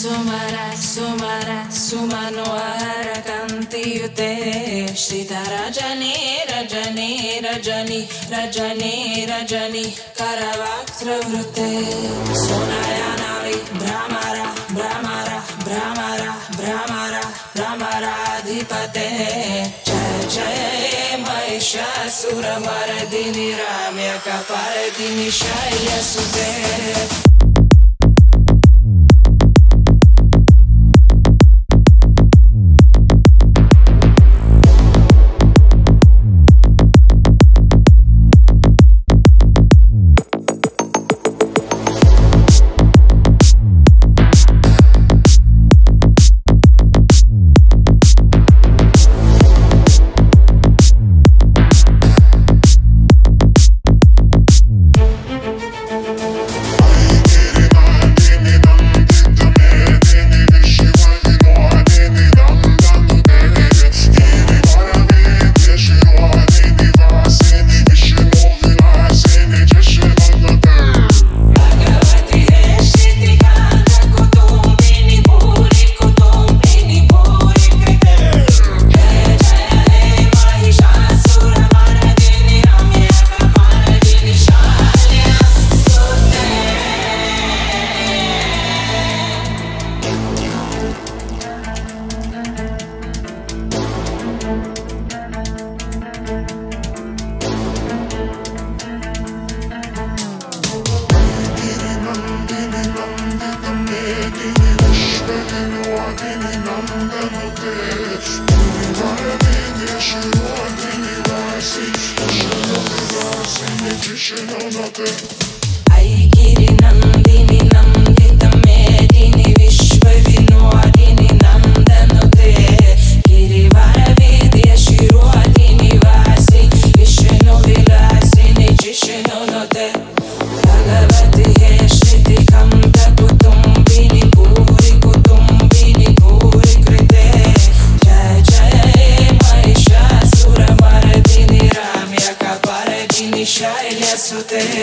Sumara, Sumara, Sumano Arakanti Ute Sita Rajani, Rajani, Rajani, Rajani, Rajani, Karavaktra Vrute Sunayanari, Brahmara, Brahmara, Brahmara, Brahmara, Brahmara Adhipate Jai Jai Mahishasura Mardini Ramya Kapardini Shaya Sude Aigiri Nandini Nandita Medini Vishwa Vino Adini Nandanote Giri Varavidya Shiru Adini Vasi Vishnu Vilasini Jishnu Note Bhagavati Heshiti Kamta Kutumbini Puri Kutumbini Puri Krite Jai Jai Mahishasura Mardini Ramya Kapardini Shaya Sute